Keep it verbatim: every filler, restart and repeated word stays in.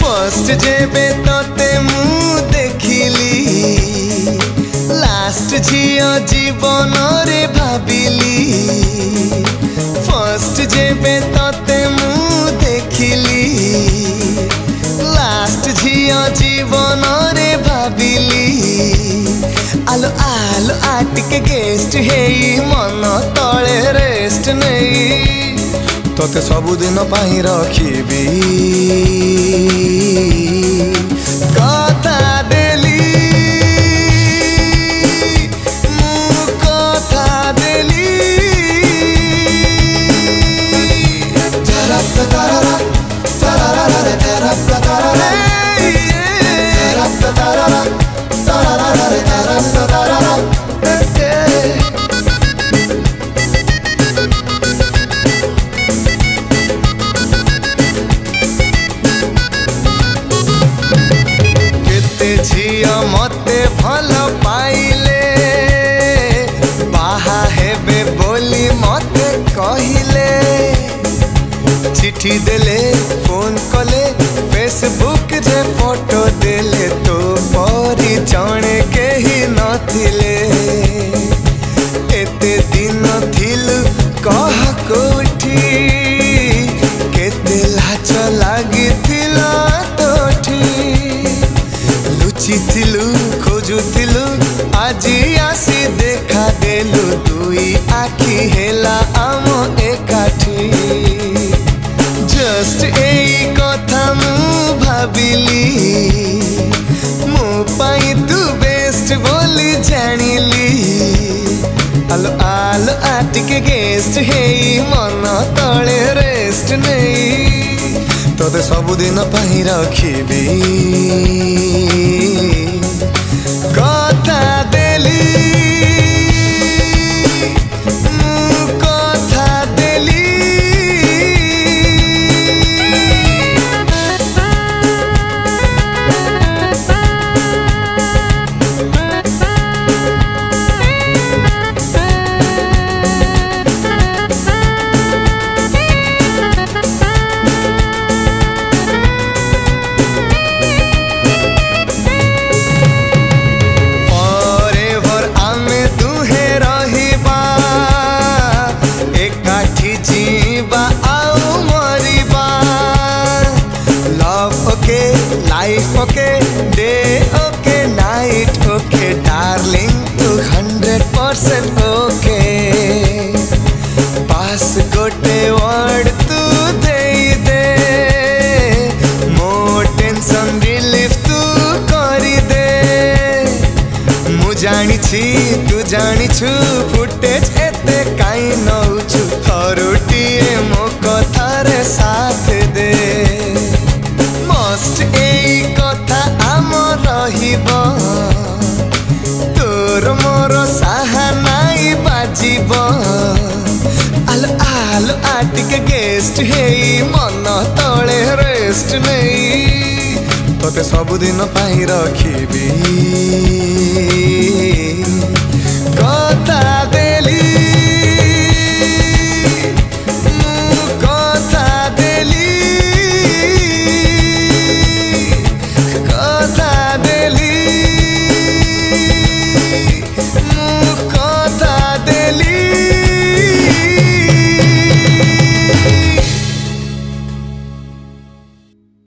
First जेबे तोते मुँह देखिली लास्ट झियो जीवन रे भाविली। फर्स्ट जेबे तोते मुँह देखिली लास्ट झियो जीवन रे भाविली। आलो आलो आटिके गेस्ट हेई मन तले रेस्ट नहीं तोते सबुदिन पाई रखिबी कथा देली मु कथा देली। झिया मते भल पाइले बाहा हेबे बोली मते कहिले चिठी देले फोन कले फेसबुक रे फोटो देले तो परी जाने के ही न थिले। एते दिन थिल कह कोठी केते लाज लागी थिला चिथिलु खोजुथिलु आजी आसी देखा देलु दुई आखी हेला आम एकाठी। जस्ट एई कथा मु भाविली मो पाई तू बेस्ट बोली जानिली। आलो आलो आटिके गेस्ट हेई मन तले रेस्ट नहीं तोते सबुदिन पाई रखिबी कथा देली मु कथा देली। Life okay day okay night okay darling तू हंड्रेड परसेंट ओके। पास गोटे वर्ड तू दे दे मो टेंशन रिलीफ तू करी दे। मु जानी छी तू जानी छु फुटेज एते काई नउछु थरुटी मो कथा रे साथ दे। तोर मोर साहा नाई बाजीब आलो आलो आटिके गेस्ट हेई मन तले रेस्ट नहीं तोते सबुदिन पाई रखिबी कथा।